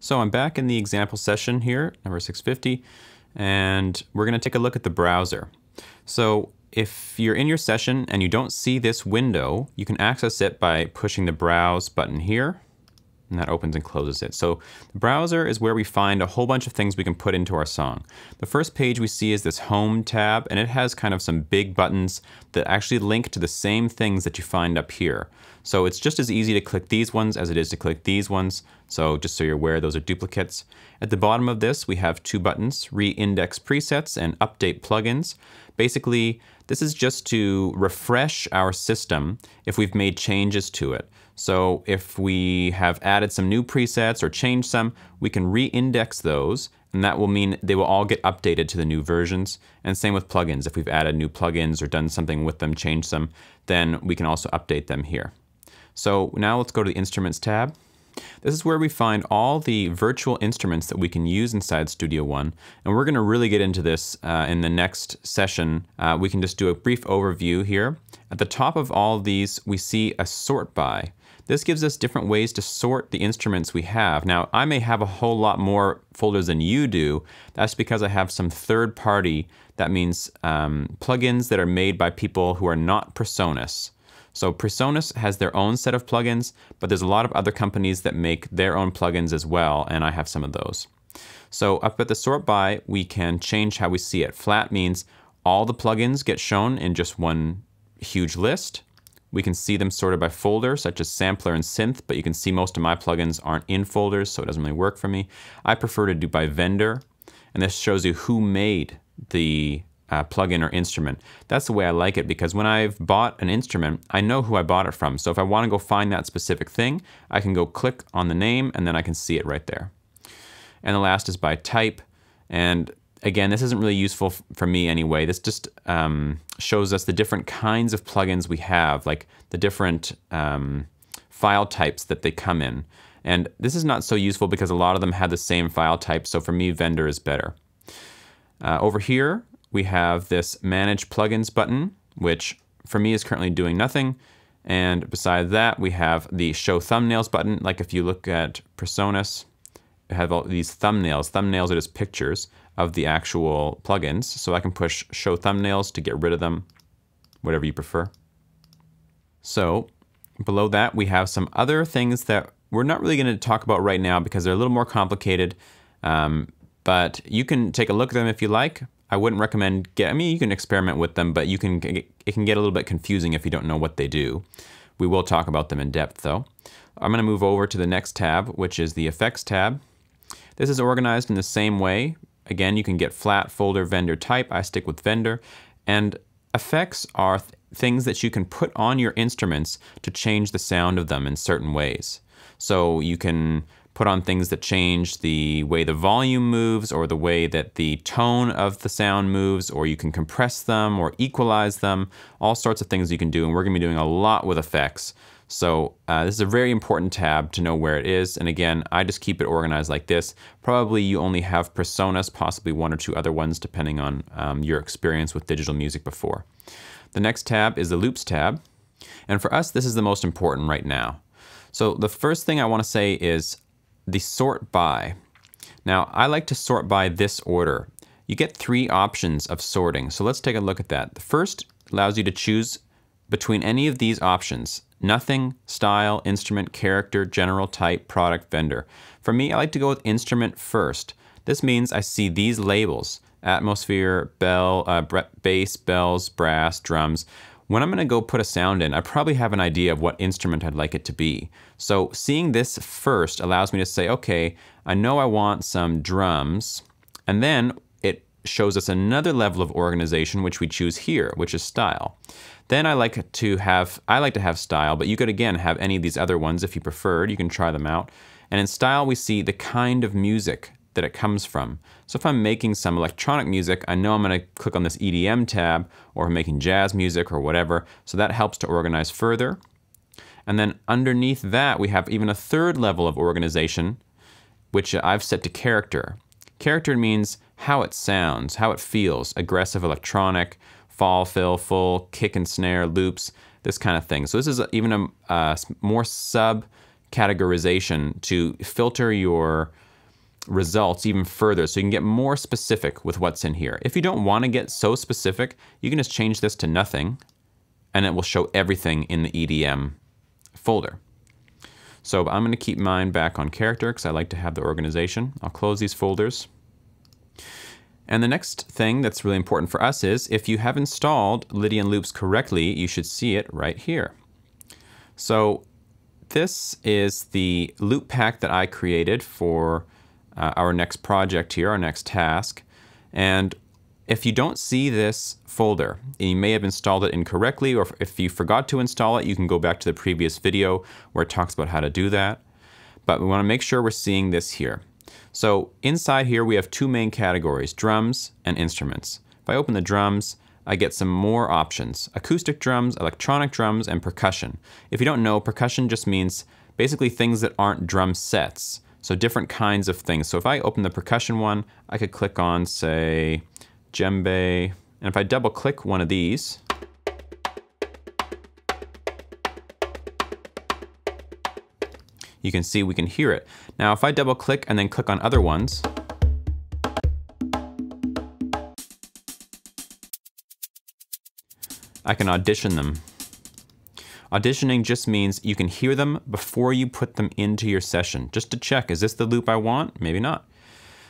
So I'm back in the example session here, number 650, and we're gonna take a look at the browser. So if you're in your session and you don't see this window, you can access it by pushing the browse button here, and that opens and closes it. So the browser is where we find a whole bunch of things we can put into our song. The first page we see is this home tab, and it has kind of some big buttons that actually link to the same things that you find up here. So it's just as easy to click these ones as it is to click these ones. So just so you're aware, those are duplicates. At the bottom of this, we have two buttons, re-index presets and update plugins. Basically, this is just to refresh our system if we've made changes to it. So if we have added some new presets or changed some, we can re-index those, and that will mean they will all get updated to the new versions. And same with plugins. If we've added new plugins or done something with them, changed them, then we can also update them here. So now let's go to the Instruments tab. This is where we find all the virtual instruments that we can use inside Studio One. And we're going to really get into this in the next session. We can just do a brief overview here. At the top of all these, we see a sort by. This gives us different ways to sort the instruments we have. Now, I may have a whole lot more folders than you do. That's because I have some third party. That means plugins that are made by people who are not PreSonus. So PreSonus has their own set of plugins, but there's a lot of other companies that make their own plugins as well, and I have some of those. So up at the sort by, we can change how we see it. Flat means all the plugins get shown in just one huge list. We can see them sorted by folder, such as sampler and synth, but you can see most of my plugins aren't in folders, so it doesn't really work for me. I prefer to do by vendor, and this shows you who made the plugin or instrument. That's the way I like it, because when I've bought an instrument, I know who I bought it from. So if I want to go find that specific thing, I can go click on the name, and then I can see it right there. And the last is by type. And again, this isn't really useful for me anyway. This just shows us the different kinds of plugins we have, like the different file types that they come in. And this is not so useful because a lot of them have the same file type. So for me, vendor is better. Over here, we have this Manage Plugins button, which for me is currently doing nothing. And beside that, we have the Show Thumbnails button. Like if you look at PreSonus, I have all these thumbnails. Thumbnails are just pictures of the actual plugins. So I can push Show Thumbnails to get rid of them, whatever you prefer. So below that, we have some other things that we're not really going to talk about right now because they're a little more complicated. But you can take a look at them if you like. I wouldn't recommend you can experiment with them, but you can it can get a little bit confusing if you don't know what they do. We will talk about them in depth though. I'm going to move over to the next tab, which is the Effects tab. This is organized in the same way. Again, you can get flat, folder, vendor, type. I stick with vendor. And effects are things that you can put on your instruments to change the sound of them in certain ways. So you can put on things that change the way the volume moves or the way that the tone of the sound moves, or you can compress them or equalize them, all sorts of things you can do. And we're going to be doing a lot with effects. So this is a very important tab to know where it is. And again, I just keep it organized like this. Probably you only have PreSonus, possibly one or two other ones, depending on your experience with digital music before. The next tab is the Loops tab. And for us, this is the most important right now. So the first thing I want to say is the sort by. Now, I like to sort by this order. You get three options of sorting, so let's take a look at that. The first allows you to choose between any of these options: nothing, style, instrument, character, general, type, product, vendor. For me, I like to go with instrument first. This means I see these labels: atmosphere, bell, bass, bells, brass, drums. When I'm going to go put a sound in, I probably have an idea of what instrument I'd like it to be. So seeing this first allows me to say, okay, I know I want some drums. And then it shows us another level of organization, which we choose here, which is style. Then I like to have style, but you could again have any of these other ones if you preferred. You can try them out. And in style, we see the kind of music that it comes from. So if I'm making some electronic music, I know I'm going to click on this EDM tab, or I'm making jazz music or whatever. So that helps to organize further. And then underneath that, we have even a third level of organization, which I've set to character. Character means how it sounds, how it feels: aggressive, electronic, fall, fill, full, kick and snare, loops, this kind of thing. So this is even a more sub-categorization to filter your results even further so you can get more specific with what's in here. If you don't want to get so specific, you can just change this to nothing and it will show everything in the EDM folder. So I'm going to keep mine back on character because I like to have the organization. I'll close these folders. And the next thing that's really important for us is if you have installed Lydian Loops correctly, you should see it right here. So this is the loop pack that I created for our next project here, our next task. And if you don't see this folder, you may have installed it incorrectly, or if you forgot to install it, you can go back to the previous video where it talks about how to do that. But we want to make sure we're seeing this here. So inside here, we have two main categories, drums and instruments. If I open the drums, I get some more options, acoustic drums, electronic drums, and percussion. If you don't know, percussion just means basically things that aren't drum sets. So different kinds of things. So if I open the percussion one, I could click on, say, djembe. And if I double click one of these, you can see we can hear it. Now, if I double click and then click on other ones, I can audition them. Auditioning just means you can hear them before you put them into your session, just to check, is this the loop I want? Maybe not.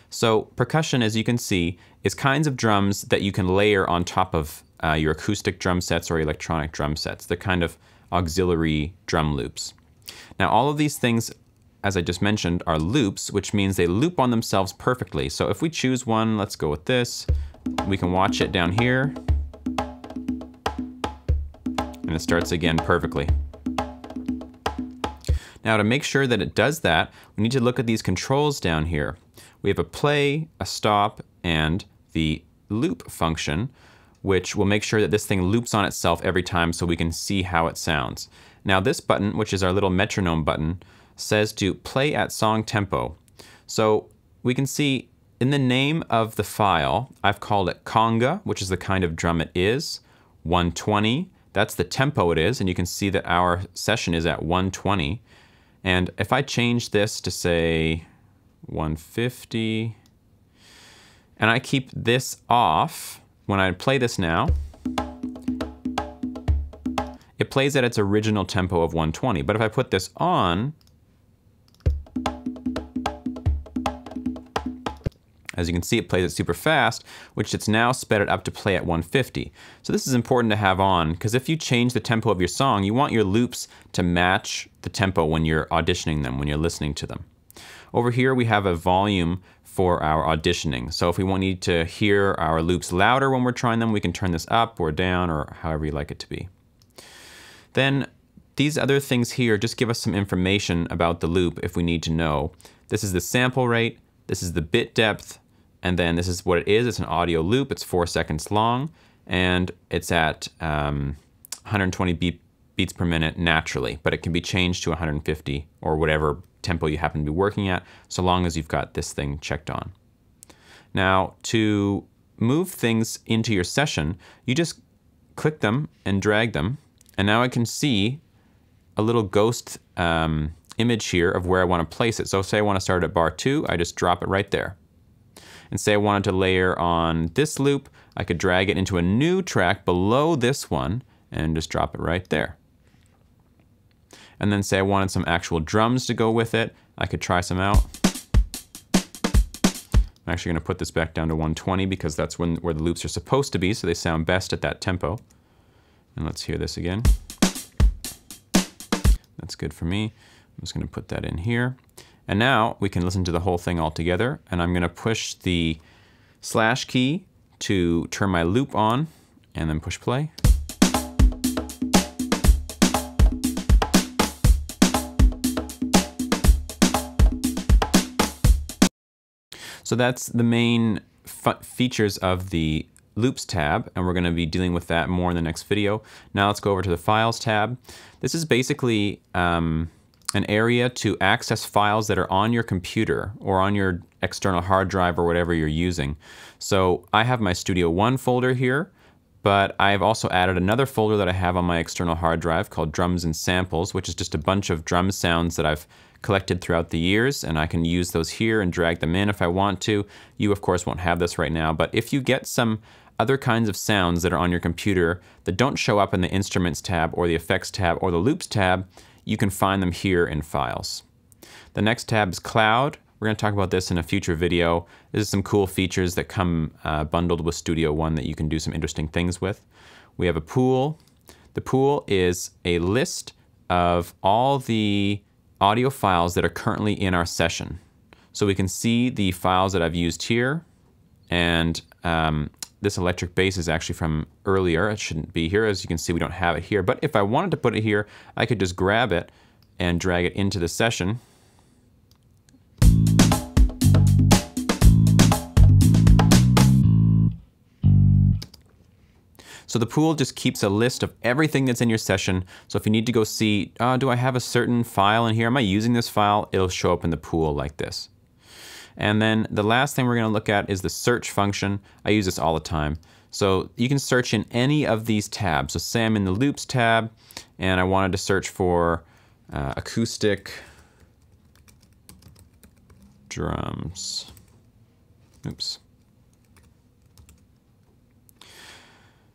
So percussion, as you can see, is kinds of drums that you can layer on top of your acoustic drum sets or electronic drum sets. They're kind of auxiliary drum loops. Now, all of these things, as I just mentioned, are loops, which means they loop on themselves perfectly. So if we choose one, let's go with this. We can watch it down here. And it starts again perfectly. Now, to make sure that it does that, we need to look at these controls down here. We have a play, a stop, and the loop function, which will make sure that this thing loops on itself every time so we can see how it sounds. Now, this button, which is our little metronome button, says to play at song tempo. So we can see in the name of the file, I've called it Conga, which is the kind of drum it is, 120. That's the tempo it is, and you can see that our session is at 120. And if I change this to, say, 150, and I keep this off, when I play this now, it plays at its original tempo of 120. But if I put this on, as you can see, it plays it super fast, which it's now sped it up to play at 150. So this is important to have on, because if you change the tempo of your song, you want your loops to match the tempo when you're auditioning them, when you're listening to them. Over here, we have a volume for our auditioning. So if we need to hear our loops louder when we're trying them, we can turn this up or down or however you like it to be. Then these other things here just give us some information about the loop if we need to know. This is the sample rate, this is the bit depth, and then this is what it is. It's an audio loop. It's 4 seconds long, and it's at 120 beats per minute naturally, but it can be changed to 150 or whatever tempo you happen to be working at, so long as you've got this thing checked on. Now, to move things into your session, you just click them and drag them, and now I can see a little ghost image here of where I want to place it. So say I want to start at bar 2, I just drop it right there. And say I wanted to layer on this loop, I could drag it into a new track below this one and just drop it right there. And then say I wanted some actual drums to go with it, I could try some out. I'm actually going to put this back down to 120 because that's where the loops are supposed to be, so they sound best at that tempo. And let's hear this again. That's good for me. I'm just going to put that in here. And now we can listen to the whole thing all together. And I'm going to push the slash key to turn my loop on and then push play. So that's the main features of the Loops tab, and we're going to be dealing with that more in the next video. Now let's go over to the Files tab. This is basically an area to access files that are on your computer or on your external hard drive or whatever you're using. So I have my Studio One folder here, but I've also added another folder that I have on my external hard drive called Drums and Samples, which is just a bunch of drum sounds that I've collected throughout the years, and I can use those here and drag them in if I want to. You of course won't have this right now, but if you get some other kinds of sounds that are on your computer that don't show up in the Instruments tab or the Effects tab or the Loops tab, you can find them here in Files. The next tab is Cloud. We're going to talk about this in a future video. This is some cool features that come bundled with Studio One that you can do some interesting things with. We have a pool. The pool is a list of all the audio files that are currently in our session. So we can see the files that I've used here, and this electric bass is actually from earlier. It shouldn't be here. As you can see, we don't have it here, but if I wanted to put it here, I could just grab it and drag it into the session. So the pool just keeps a list of everything that's in your session. So if you need to go see, do I have a certain file in here? Am I using this file? It'll show up in the pool like this. And then the last thing we're going to look at is the search function. I use this all the time. So you can search in any of these tabs. So say I'm in the Loops tab, and I wanted to search for acoustic drums. Oops.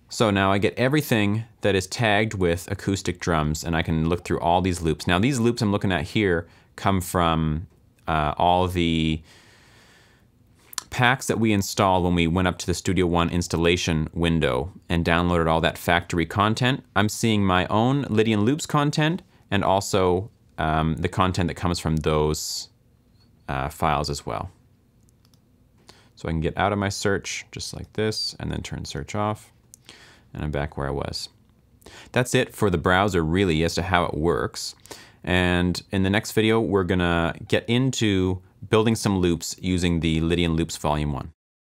So now I get everything that is tagged with acoustic drums, and I can look through all these loops. Now these loops I'm looking at here come from all the packs that we installed when we went up to the Studio One installation window and downloaded all that factory content. I'm seeing my own Lydian Loops content and also the content that comes from those files as well. So I can get out of my search just like this and then turn search off. And I'm back where I was. That's it for the browser, really, as to how it works. And in the next video, we're gonna get into building some loops using the Lydian Loops Volume 1.